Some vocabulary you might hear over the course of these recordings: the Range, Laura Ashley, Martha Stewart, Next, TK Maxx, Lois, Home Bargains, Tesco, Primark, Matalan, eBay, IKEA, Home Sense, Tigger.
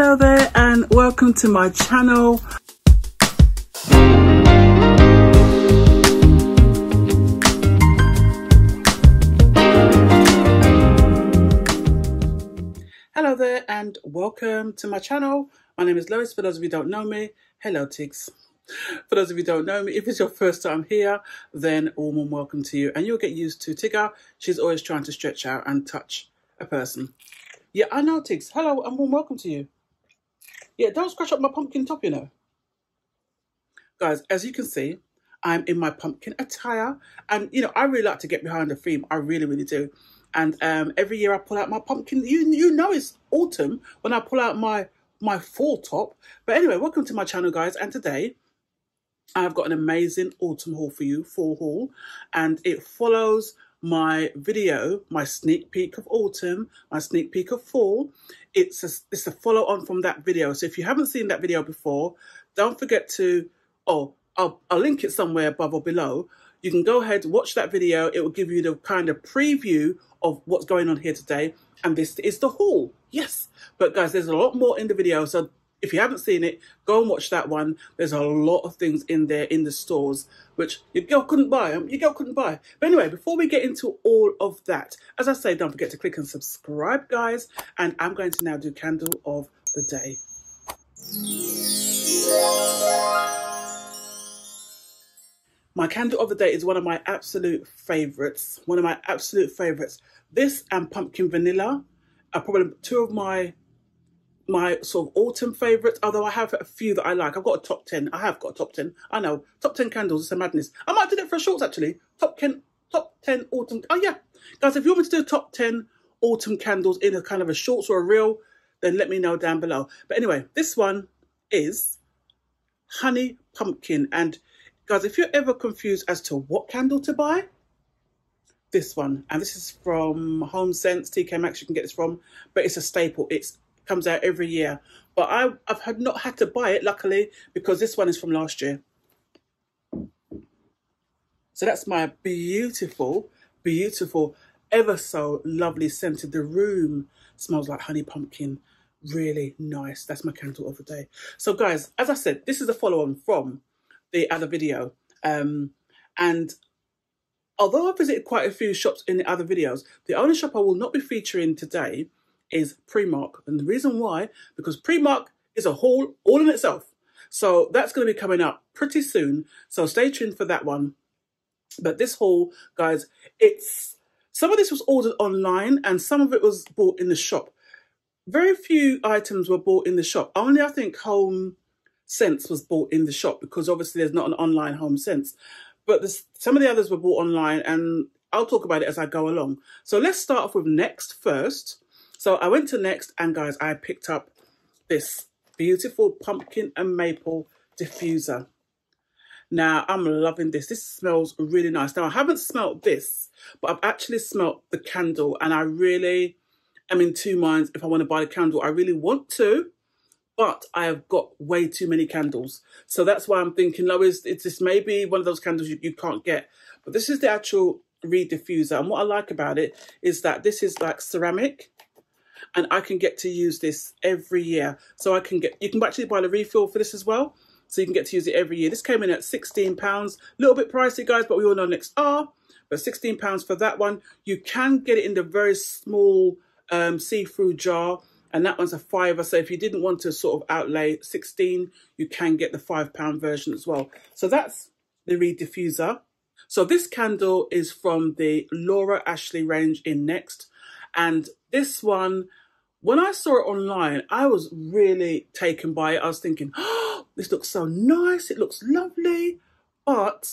Hello there and welcome to my channel. Hello there and welcome to my channel. My name is Lois, for those of you who don't know me. Hello Tigs. For those of you who don't know me, if it's your first time here, then warm and welcome to you. And you'll get used to Tigger. She's always trying to stretch out and touch a person. Yeah, I know Tigs. Hello and warm welcome to you. Yeah, don't scratch up my pumpkin top, you know. Guys, as you can see, I'm in my pumpkin attire. And, you know, I really like to get behind the theme. I really, really do. And every year I pull out my pumpkin. You know it's autumn when I pull out my fall top. But anyway, welcome to my channel, guys. And today I've got an amazing autumn haul for you, fall haul, and it follows my video, my sneak peek of autumn, my sneak peek of fall. It's a follow on from that video. So if you haven't seen that video before, don't forget to, oh, I'll link it somewhere above or below. You can go ahead, watch that video. It will give you the kind of preview of what's going on here today. And this is the haul. Yes. But guys, there's a lot more in the video. So if you haven't seen it, go and watch that one. There's a lot of things in there in the stores, which your girl couldn't buy. But anyway, before we get into all of that, as I say, don't forget to click and subscribe, guys. And I'm going to now do candle of the day. My candle of the day is one of my absolute favorites. This and pumpkin vanilla are probably two of my sort of autumn favourites, although I have a few that I like. I've got a top 10. I have got a top 10. I know. Top 10 candles. It's a madness. I might do that for a shorts, actually. Top 10 autumn. Oh, yeah. Guys, if you want me to do top 10 autumn candles in a kind of a shorts or a reel, then let me know down below. But anyway, this one is honey pumpkin. And, guys, if you're ever confused as to what candle to buy, this one. And this is from Home Sense, TK Maxx. You can get this from. But it's a staple. It's comes out every year, but I've not had to buy it, luckily, because this one is from last year. So that's my beautiful, beautiful, ever so lovely scented. The room smells like honey pumpkin. Really nice. That's my candle of the day. So guys, as I said, this is a follow-on from the other video. And although I visited quite a few shops in the other videos, the only shop I will not be featuring today is Primark. And the reason why, because Primark is a haul all in itself. So that's going to be coming up pretty soon. So stay tuned for that one. But this haul, guys, it's some of this was ordered online and some of it was bought in the shop. Very few items were bought in the shop. Only I think Home Sense was bought in the shop because obviously there's not an online Home Sense. But some of the others were bought online and I'll talk about it as I go along. So let's start off with Next first. So I went to Next and guys, I picked up this beautiful pumpkin and maple diffuser. Now I'm loving this. This smells really nice. Now I haven't smelt this, but I've actually smelt the candle and I really am in two minds if I want to buy the candle. I really want to, but I have got way too many candles. So that's why I'm thinking, Lois, this may be one of those candles you can't get. But this is the actual reed diffuser. And what I like about it is that this is like ceramic. And I can get to use this every year. So I can get, you can actually buy the refill for this as well. So you can get to use it every year. This came in at £16. A little bit pricey, guys, but we all know Next are. But £16 for that one. You can get it in the very small see-through jar. And that one's a £5. So if you didn't want to sort of outlay 16, you can get the £5 version as well. So that's the reed diffuser. So this candle is from the Laura Ashley range in Next. And this one, when I saw it online, I was really taken by it. I was thinking, oh, this looks so nice. It looks lovely. But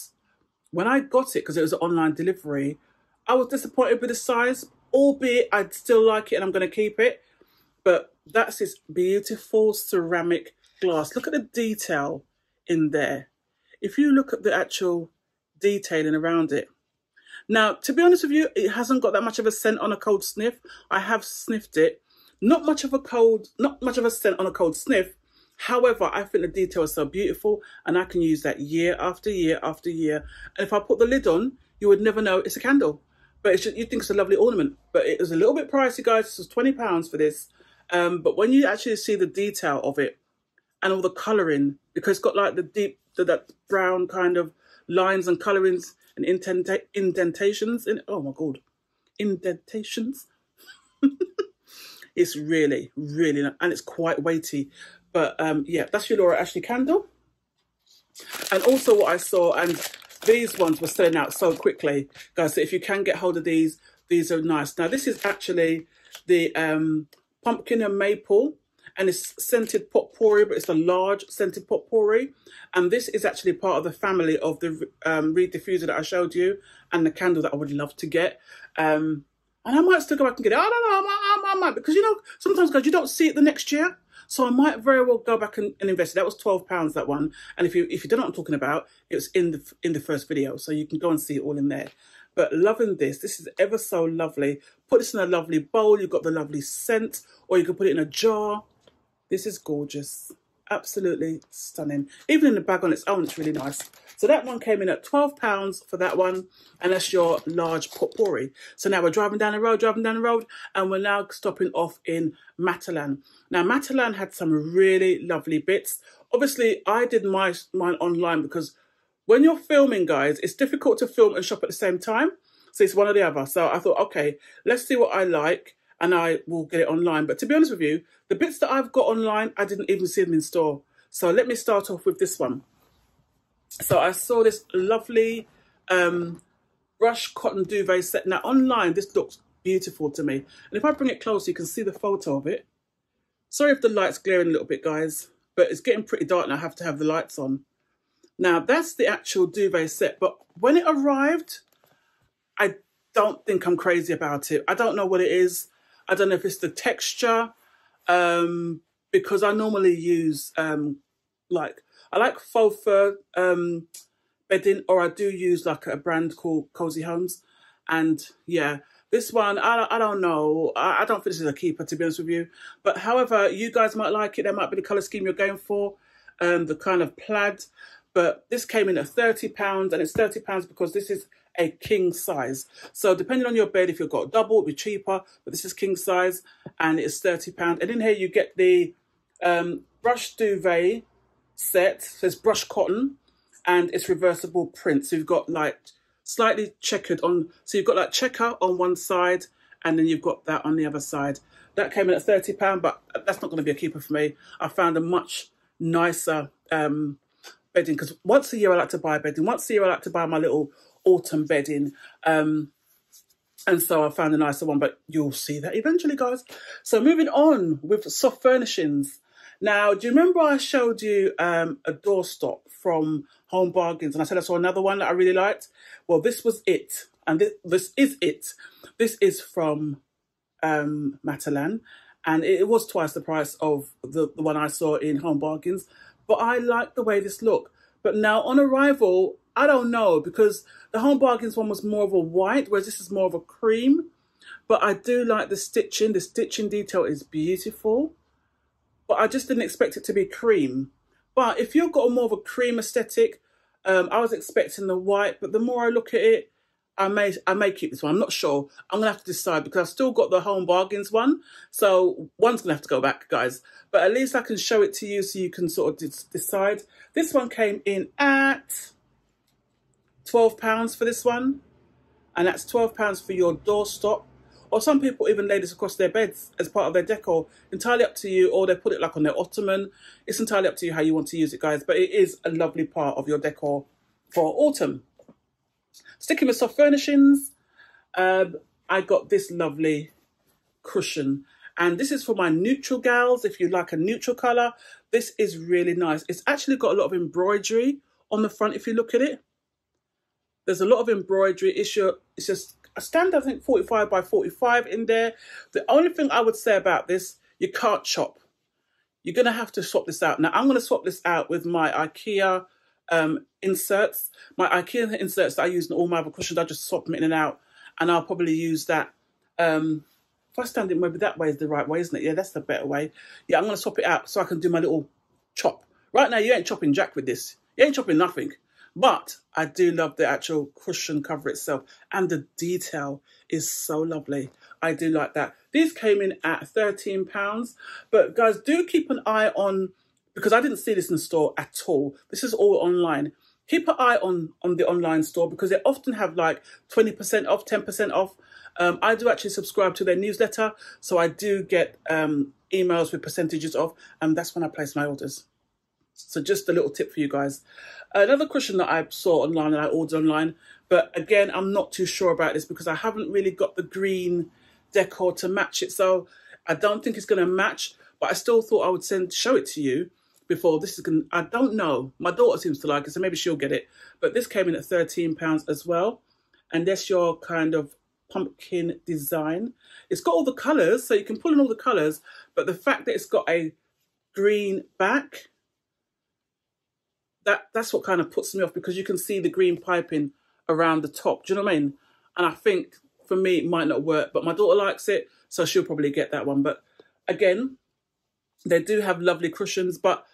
when I got it, because it was an online delivery, I was disappointed with the size, albeit I'd still like it and I'm going to keep it. But that's this beautiful ceramic glass. Look at the detail in there. If you look at the actual detailing around it. Now, to be honest with you, it hasn't got that much of a scent on a cold sniff. I have sniffed it. Not much of a scent on a cold sniff. However, I think the detail is so beautiful and I can use that year after year after year. And if I put the lid on, you would never know it's a candle. But it's just, you'd think it's a lovely ornament. But it was a little bit pricey, guys. This was £20 for this. But when you actually see the detail of it and all the colouring, because it's got like the deep, that brown kind of lines and colourings and indentations in it. Oh my God, indentations. It's really, really nice. And it's quite weighty. But yeah, that's your Laura Ashley candle. And also what I saw, and these ones were selling out so quickly, guys, so if you can get hold of these are nice. Now this is actually the pumpkin and maple, and it's scented potpourri, but it's a large scented potpourri. And this is actually part of the family of the reed diffuser that I showed you and the candle that I would love to get. And I might still go back and get it. I don't know, I might, because you know, sometimes guys, you don't see it the next year. So I might very well go back and invest it. That was £12, that one. And if you don't know what I'm talking about, it was in the first video. So you can go and see it all in there. But loving this. This is ever so lovely. Put this in a lovely bowl. You've got the lovely scent. Or you can put it in a jar. This is gorgeous. Absolutely stunning. Even in the bag on its own, it's really nice. So that one came in at £12 for that one. And that's your large potpourri. So now we're driving down the road. And we're now stopping off in Matalan. Now, Matalan had some really lovely bits. Obviously, I did mine online because when you're filming, guys, it's difficult to film and shop at the same time. So it's one or the other. So I thought, okay, let's see what I like and I will get it online. But to be honest with you, the bits that I've got online, I didn't even see them in store. So let me start off with this one. So I saw this lovely brush cotton duvet set. Now online, this looks beautiful to me. And if I bring it closer, you can see the photo of it. Sorry if the light's glaring a little bit, guys, but it's getting pretty dark and I have to have the lights on. Now, that's the actual duvet set. But when it arrived, I don't think I'm crazy about it. I don't know what it is. I don't know if it's the texture, because I normally use, I like faux fur bedding, or I do use like a brand called Cozy Homes. And yeah, this one, I don't know. I don't think this is a keeper, to be honest with you. But however, you guys might like it. That might be the colour scheme you're going for, the kind of plaid. But this came in at £30, and it's £30 because this is a king size. So depending on your bed, if you've got double, it'll be cheaper, but this is king size and it's £30. And in here you get the brush duvet set. So it's brush cotton and it's reversible print. So you've got like slightly checkered on, so you've got like checker on one side and then you've got that on the other side. That came in at £30, but that's not gonna be a keeper for me. I found a much nicer, bedding, because once a year I like to buy bedding. Once a year I like to buy my little autumn bedding, and so I found a nicer one, but you'll see that eventually, guys. So moving on with soft furnishings. Now, do you remember I showed you a doorstop from Home Bargains, and I said I saw another one that I really liked? Well, this was it, and this is it. This is from Matalan, and it was twice the price of the one I saw in Home Bargains. But I like the way this looked. But now on arrival, I don't know, because the Home Bargains one was more of a white, whereas this is more of a cream. But I do like the stitching. The stitching detail is beautiful. But I just didn't expect it to be cream. But if you've got more of a cream aesthetic, I was expecting the white. But the more I look at it, I may keep this one. I'm not sure. I'm going to have to decide because I've still got the Home Bargains one. So one's going to have to go back, guys. But at least I can show it to you so you can sort of decide. This one came in at £12 for this one. And that's £12 for your doorstop. Or some people even lay this across their beds as part of their decor. Entirely up to you. Or they put it like on their ottoman. It's entirely up to you how you want to use it, guys. But it is a lovely part of your decor for autumn. Sticking with soft furnishings, I got this lovely cushion. And this is for my neutral gals. If you like a neutral colour, this is really nice. It's actually got a lot of embroidery on the front if you look at it. There's a lot of embroidery. It's just a standard, I think, 45 by 45 in there. The only thing I would say about this, you can't chop. You're going to have to swap this out. Now, I'm going to swap this out with my IKEA inserts. My IKEA inserts that I use in all my other cushions, I just swap them in and out, and I'll probably use that. If I stand it, maybe that way is the right way, isn't it? Yeah, that's the better way. Yeah, I'm going to swap it out so I can do my little chop. Right now, you ain't chopping jack with this. You ain't chopping nothing. But I do love the actual cushion cover itself, and the detail is so lovely. I do like that. These came in at £13. But guys, do keep an eye on, because I didn't see this in the store at all. This is all online. Keep an eye on the online store, because they often have like 20% off, 10% off. I do actually subscribe to their newsletter, so I do get emails with percentages off, and that's when I place my orders. So just a little tip for you guys. Another question that I saw online and I ordered online, but again, I'm not too sure about this because I haven't really got the green decor to match it. So I don't think it's going to match, but I still thought I would show it to you before this is going to, I don't know. My daughter seems to like it, so maybe she'll get it. But this came in at £13 as well. And that's your kind of pumpkin design. It's got all the colours, so you can pull in all the colours, but the fact that it's got a green back, that's what kind of puts me off, because you can see the green piping around the top. Do you know what I mean? And I think for me it might not work, but my daughter likes it, so she'll probably get that one. But again, they do have lovely cushions, but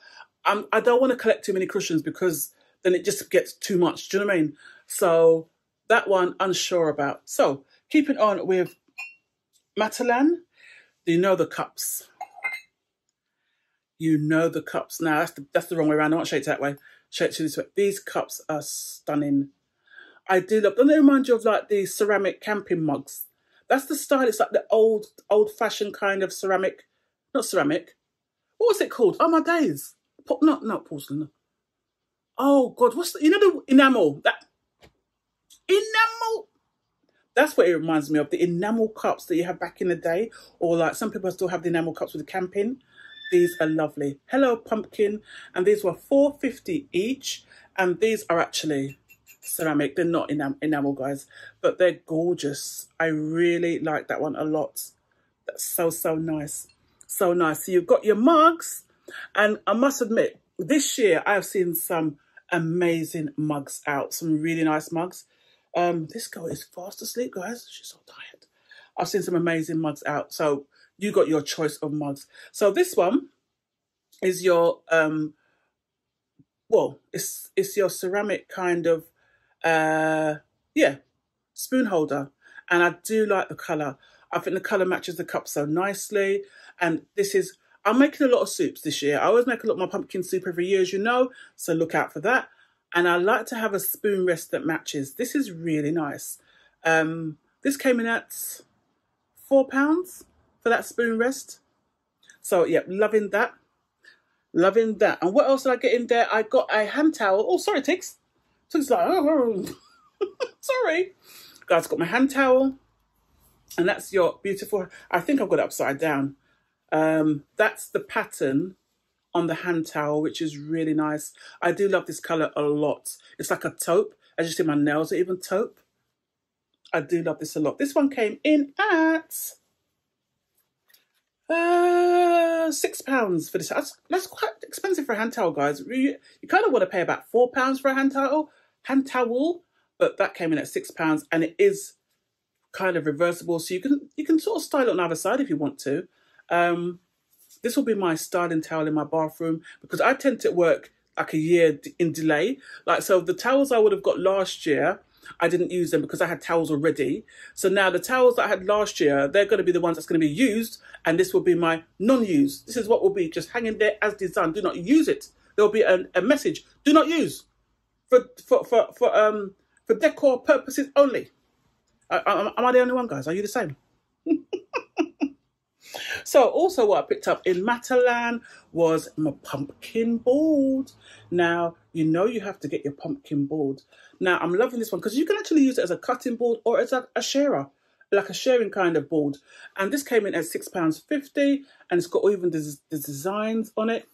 I don't want to collect too many cushions because then it just gets too much. Do you know what I mean? So that one, unsure about. So keeping on with Matalan, you know the cups. You know the cups. Now, that's the wrong way around. I won't shake it that way. Shake it this way. These cups are stunning. I do love. Don't they remind you of like the ceramic camping mugs? That's the style. It's like the old-fashioned kind of ceramic. Not ceramic. What was it called? Oh my days. Not porcelain. Oh God, what's the, you know, the enamel? That enamel. That's what it reminds me of, the enamel cups that you have back in the day, or like some people still have the enamel cups with the camping. These are lovely. Hello Pumpkin, and these were £4.50 each, and these are actually ceramic. They're not enamel, guys, but they're gorgeous. I really like that one a lot. That's so nice, so nice. So you've got your mugs, and I must admit, this year I have seen some amazing mugs out, some really nice mugs. This girl is fast asleep, guys. She's so tired. I've seen some amazing mugs out, so you got your choice of mugs. So this one is your well, it's your ceramic kind of yeah, spoon holder, and I do like the colour. I think the colour matches the cup so nicely. And this is, I'm making a lot of soups this year. I always make a lot of my pumpkin soup every year, as you know, so look out for that. And I like to have a spoon rest that matches. This is really nice. This came in at £4 for that spoon rest. So yeah, loving that. Loving that. And what else did I get in there? I got a hand towel. Oh, sorry, Tix. Tix like, oh, sorry. Guys, got my hand towel. And that's your beautiful, I think I've got it upside down. That's the pattern on the hand towel, which is really nice. I do love this colour a lot. It's like a taupe. As you see, my nails are even taupe. I do love this a lot. This one came in at £6 for this. That's quite expensive for a hand towel, guys. You kind of want to pay about £4 for a hand towel, but that came in at £6, and it is kind of reversible, so you can sort of style it on either side if you want to. This will be my styling towel in my bathroom, because I tend to work like a year in delay. Like, so the towels I would have got last year, I didn't use them because I had towels already. So now the towels that I had last year, they're going to be the ones that's going to be used. And this will be my non-use. This is what will be just hanging there as designed. Do not use it. There'll be a message. Do not use for decor purposes only. Am I the only one, guys? Are you the same? So also what I picked up in Matalan was my pumpkin board. Now, you know you have to get your pumpkin board. Now, I'm loving this one because you can actually use it as a cutting board or as a sharer, like a sharing kind of board. And this came in at £6.50, and it's got even the designs on it.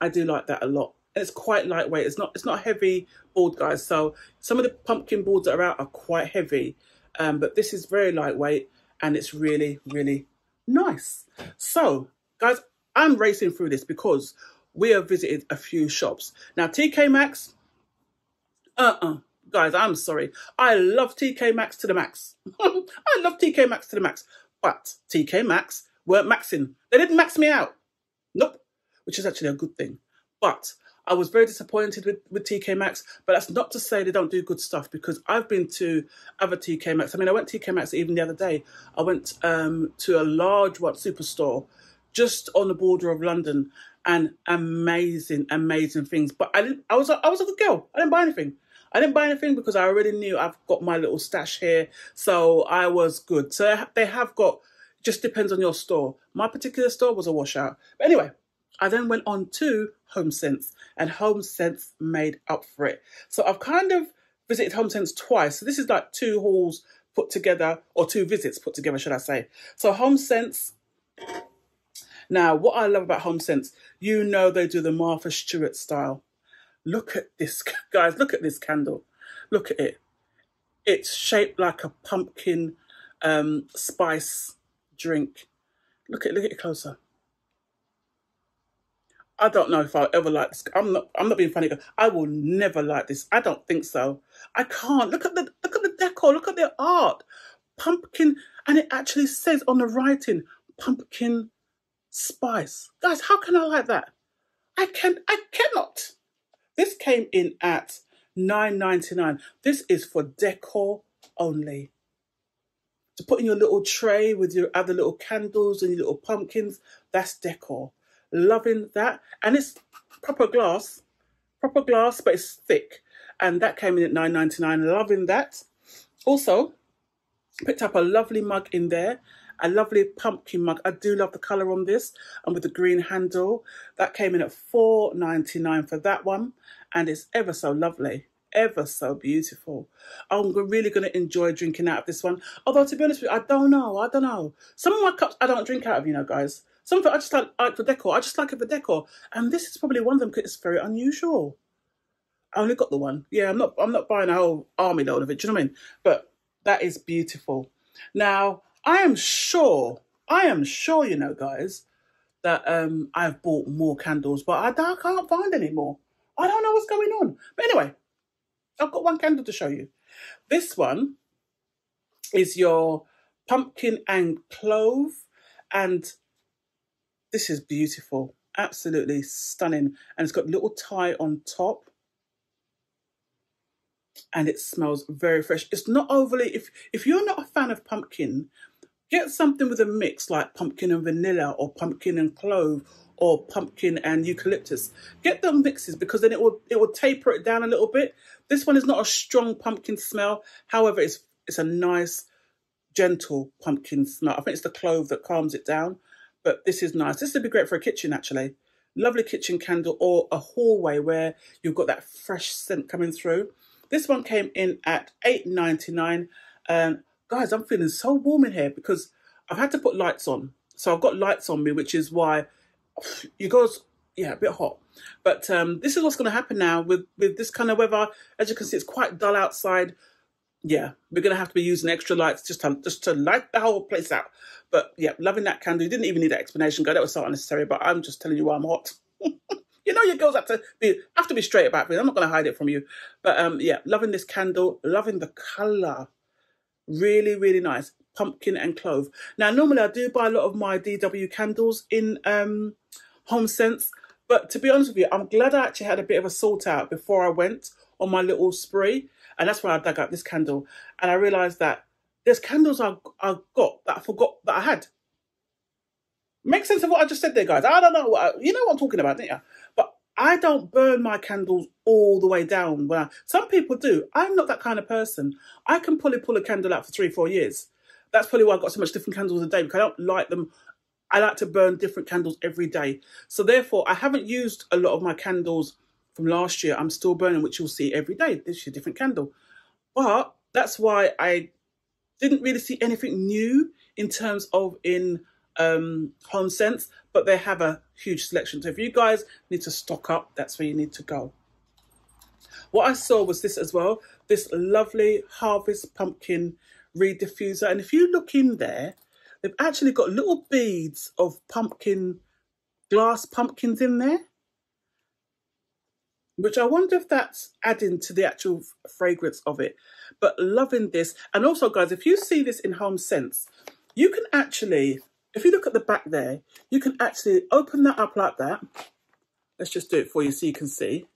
I do like that a lot. And it's quite lightweight. It's not a heavy board, guys. So some of the pumpkin boards that are out are quite heavy, but this is very lightweight, and it's really, really nice. So guys, I'm racing through this because we have visited a few shops. Now TK Maxx, guys, I'm sorry. I love TK Maxx to the max. I love TK Maxx to the max, but TK Maxx weren't maxing. They didn't max me out. Nope. Which is actually a good thing. But I was very disappointed with TK Maxx, but that's not to say they don't do good stuff, because I've been to other TK Maxx. I mean, I went to TK Maxx even the other day. I went to a large one, superstore, just on the border of London, and amazing, amazing things. But I was a good girl. I didn't buy anything. I didn't buy anything because I already knew I've got my little stash here, so I was good. So they have got, just depends on your store. My particular store was a washout. But anyway, I then went on to Home Sense, and Home Sense made up for it. So I've kind of visited Home Sense twice. So this is like two hauls put together, or two visits put together, should I say. So Home Sense. Now, what I love about Home Sense, you know they do the Martha Stewart style. Look at this, guys. Look at this candle. Look at it. It's shaped like a pumpkin spice drink. Look at it closer. I don't know if I'll ever like this. I'm not being funny. I will never like this. I don't think so. I can't. Look at the decor. Look at the art. Pumpkin, and it actually says on the writing, pumpkin spice. Guys, how can I like that? I cannot. This came in at £9.99. This is for decor only. To put in your little tray with your other little candles and your little pumpkins, that's decor. Loving that. And it's proper glass, but it's thick. And that came in at £9.99. Loving that. Also, picked up a lovely mug in there. A lovely pumpkin mug. I do love the colour on this, and with the green handle. That came in at £4.99 for that one, and it's ever so lovely, ever so beautiful. I'm really going to enjoy drinking out of this one. Although, to be honest with you, I don't know. Some of my cups I don't drink out of, you know, guys. Some of it I just like for decor. I just like it for decor, and this is probably one of them because it's very unusual. I only got the one. Yeah, I'm not buying a whole army load of it. Do you know what I mean? But that is beautiful. Now, I am sure, you know, guys, that I've bought more candles, but I can't find any more. I don't know what's going on. But anyway, I've got one candle to show you. This one is your pumpkin and clove, and this is beautiful. Absolutely stunning. And it's got a little tie on top. And it smells very fresh. It's not overly, if you're not a fan of pumpkin, get something with a mix like pumpkin and vanilla, or pumpkin and clove, or pumpkin and eucalyptus. Get them mixes, because then it will taper it down a little bit. This one is not a strong pumpkin smell. However, it's a nice, gentle pumpkin smell. I think it's the clove that calms it down, but this is nice. This would be great for a kitchen, actually. Lovely kitchen candle, or a hallway where you've got that fresh scent coming through. This one came in at £8.99. Guys, I'm feeling so warm in here because I've had to put lights on. So I've got lights on me, which is why you guys, yeah, a bit hot. But this is what's going to happen now with this kind of weather. As you can see, it's quite dull outside. Yeah, we're going to have to be using extra lights just to light the whole place out. But yeah, loving that candle. You didn't even need that explanation, guys. That was so unnecessary, but I'm just telling you why I'm hot. You know, your girls have to be straight about it. I'm not going to hide it from you. But yeah, loving this candle, loving the colour. Really, really nice. Pumpkin and clove. Now, normally I do buy a lot of my DW candles in Home Sense. But to be honest with you, I'm glad I actually had a bit of a sort out before I went on my little spree. And that's why I dug up this candle. And I realised that there's candles I got that I forgot that I had. Makes sense of what I just said there, guys. I don't know. You know what I'm talking about, don't you? I don't burn my candles all the way down. Some people do. I'm not that kind of person. I can probably pull a candle out for 3 or 4 years. That's probably why I've got so much different candles a day, because I don't like them. I like to burn different candles every day. So therefore, I haven't used a lot of my candles from last year. I'm still burning, which you'll see every day. This is a different candle. But that's why I didn't really see anything new in terms of Home Sense, but they have a huge selection. So if you guys need to stock up, that's where you need to go. What I saw was this as well, this lovely Harvest Pumpkin Reed Diffuser. And if you look in there, they've actually got little beads of pumpkin, glass pumpkins in there, which I wonder if that's adding to the actual fragrance of it. But loving this. And also, guys, if you see this in Home Sense, you can actually, if you look at the back there, you can actually open that up like that, Let's just do it for you so you can see.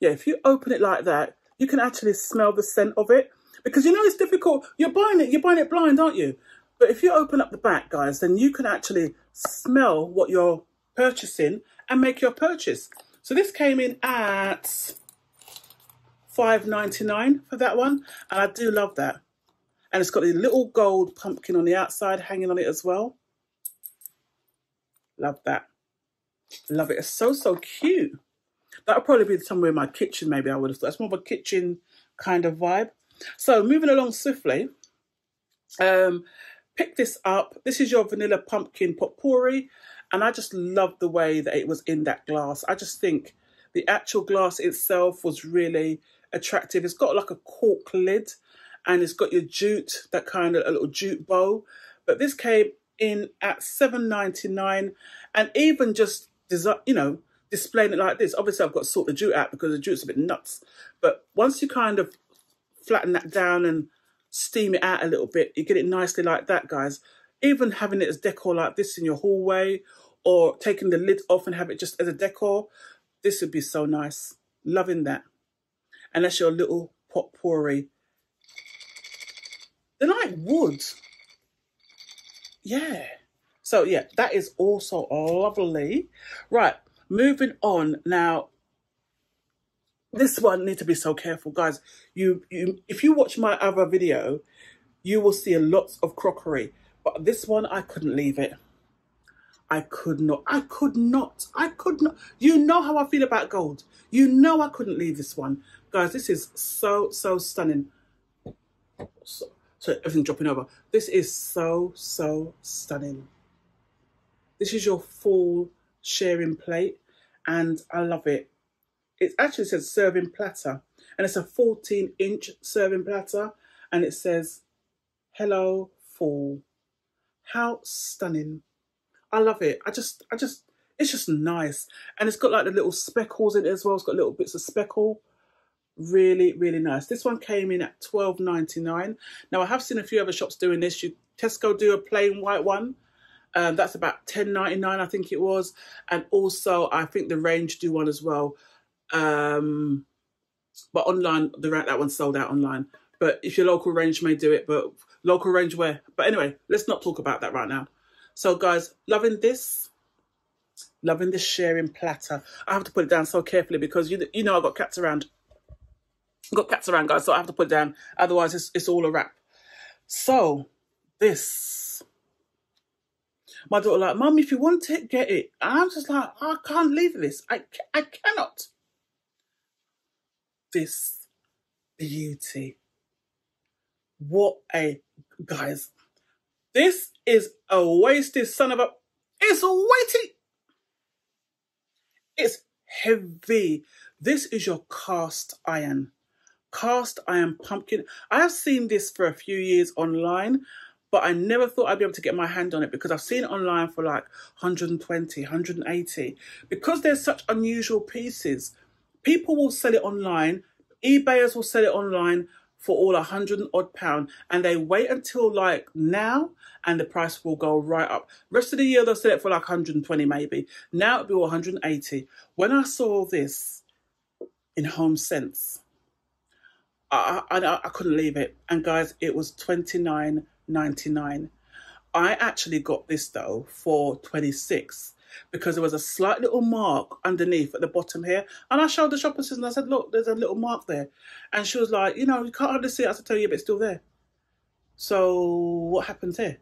Yeah, if you open it like that, you can actually smell the scent of it. Because you know it's difficult. You're buying it blind, aren't you? But if you open up the back, guys, then you can actually smell what you're purchasing and make your purchase. So this came in at $5.99 for that one. And I do love that. And it's got a little gold pumpkin on the outside hanging on it as well. Love that. Love it. It's so, so cute. That'll probably be somewhere in my kitchen, maybe, I would have thought. It's more of a kitchen kind of vibe. So moving along swiftly, pick this up. This is your vanilla pumpkin potpourri. And I just love the way that it was in that glass. I just think the actual glass itself was really attractive. It's got like a cork lid and it's got your jute, that kind of a little jute bowl. But this came in at $7.99, and even just, you know, displaying it like this. Obviously, I've got to sort the jute out because the jute's a bit nuts. But once you kind of flatten that down and steam it out a little bit, you get it nicely like that, guys. Even having it as decor like this in your hallway, or taking the lid off and have it just as a decor, this would be so nice. Loving that. And that's your little potpourri. They're like wood. Yeah. So yeah, that is also lovely. Right, moving on now. This one, need to be so careful, guys. If you watch my other video, you will see lots of crockery. But this one, I couldn't leave it. I could not. You know how I feel about gold. You know I couldn't leave this one. Guys, this is so, so stunning. So everything dropping over. This is so, so stunning. This is your full sharing plate. And I love it. It actually says serving platter, and it's a 14-inch serving platter, and it says, hello, fall. How stunning. I love it. It's just nice. And it's got like the little speckles in it as well. It's got little bits of speckle. Really, really nice. This one came in at $12.99. Now, I have seen a few other shops doing this. Tesco do a plain white one. That's about $10.99, I think it was. And also, I think the Range do one as well. But online, that one's sold out online. But if your local Range may do it, but local Range where? But anyway, let's not talk about that right now. So guys, loving this sharing platter. I have to put it down so carefully because you know I've got cats around. I've got cats around, guys, so I have to put it down. Otherwise, it's all a wrap. So this, my daughter like, Mum, if you want it, get it. And I'm just like, I can't leave this. I cannot. This beauty. What a, guys, this is a wasted son of a, it's weighty. It's heavy. This is your cast iron pumpkin. I have seen this for a few years online, but I never thought I'd be able to get my hand on it because I've seen it online for like 120, 180. Because there's such unusual pieces, people will sell it online. eBayers will sell it online for all £100 odd, and they wait until like now and the price will go right up. Rest of the year, they'll sell it for like 120 maybe. Now it'll be 180. When I saw this in Home Sense, I couldn't leave it. And guys, it was $29.99. I actually got this though for $26. Because there was a slight little mark underneath at the bottom here. And I showed the shop assistant and I said, look, there's a little mark there. And she was like, you know, you can't hardly see it. I said, tell you, but it's still there. So what happened here?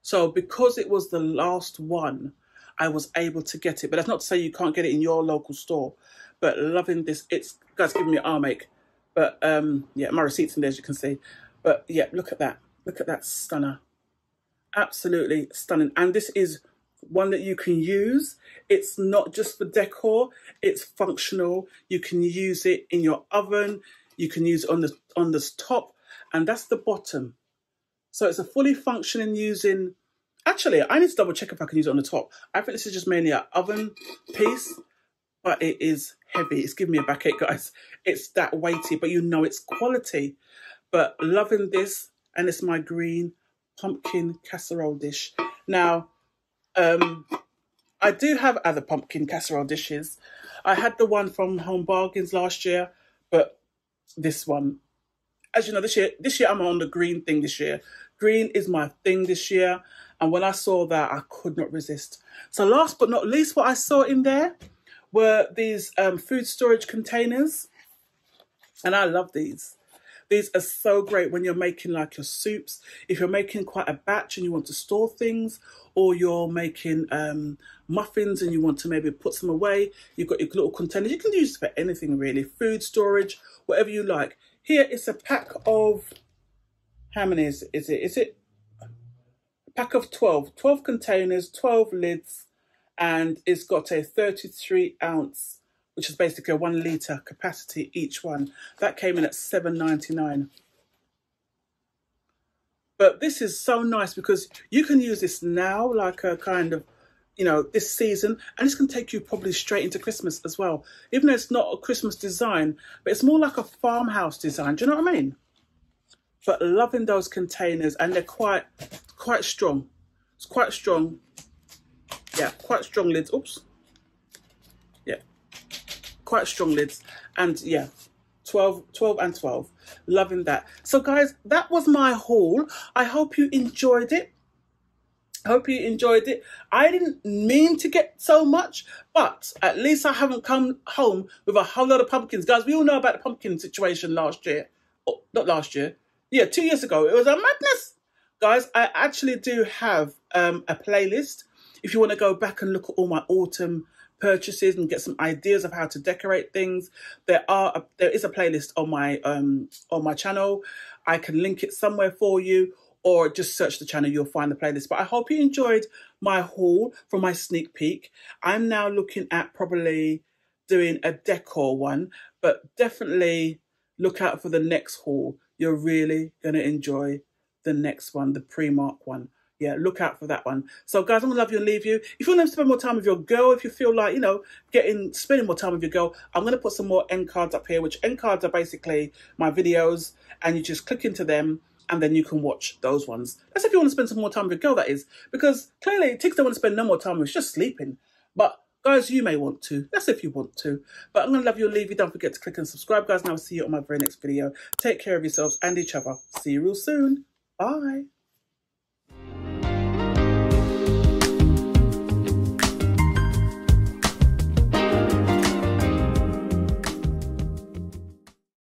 So because it was the last one, I was able to get it. But that's not to say you can't get it in your local store. But loving this, it's, guys, giving me an arm ache. But yeah, my receipt's in there, as you can see. But yeah, look at that. Look at that stunner. Absolutely stunning. And this is one that you can use. It's not just for decor, it's functional. You can use it in your oven, you can use it on this top, and that's the bottom. So it's a fully functioning using. Actually, I need to double check if I can use it on the top. I think this is just mainly an oven piece, but it is heavy. It's giving me a backache, guys. It's that weighty, but you know it's quality. But loving this, and it's my green pumpkin casserole dish. Now I do have other pumpkin casserole dishes. I had the one from Home Bargains last year, but this one, as you know, this year I'm on the green thing this year. Green is my thing this year. And when I saw that, I could not resist. So last but not least, what I saw in there were these food storage containers. And I love these. These are so great when you're making like your soups. If you're making quite a batch and you want to store things, or you're making muffins and you want to maybe put some away, you've got your little containers. You can use it for anything really, food storage, whatever you like. Here it's a pack of, how many is it? A pack of 12 containers, 12 lids, and it's got a 33 ounce, which is basically a 1 litre capacity each one. That came in at $7.99. But this is so nice because you can use this now, like a kind of, you know, this season, and this can take you probably straight into Christmas as well. Even though it's not a Christmas design, but it's more like a farmhouse design. Do you know what I mean? But loving those containers, and they're quite strong. It's quite strong. Yeah, quite strong lids. Oops. Yeah. Quite strong lids, and yeah, 12 and 12, loving that. So guys, that was my haul. I hope you enjoyed it. I didn't mean to get so much, but at least I haven't come home with a whole lot of pumpkins. Guys, we all know about the pumpkin situation last year. Oh, not last year, yeah, 2 years ago. It was a madness, guys. I actually do have a playlist if you want to go back and look at all my autumn purchases and get some ideas of how to decorate things. There is a playlist on my channel. I can link it somewhere for you, or just search the channel, you'll find the playlist. But I hope you enjoyed my haul from my sneak peek. I'm now looking at probably doing a decor one, but definitely look out for the next haul. You're really going to enjoy the next one, the Primark one. Yeah, look out for that one. So guys, I'm gonna love you and leave you. If you want to spend more time with your girl, if you feel like, you know, spending more time with your girl, I'm gonna put some more end cards up here, which end cards are basically my videos, and you just click into them and then you can watch those ones. That's if you want to spend some more time with your girl, that is, because clearly Tigger don't want to spend no more time with, just sleeping. But guys, you may want to. That's if you want to. But I'm gonna love you and leave you. Don't forget to click and subscribe, guys, and I'll see you on my very next video. Take care of yourselves and each other. See you real soon. Bye.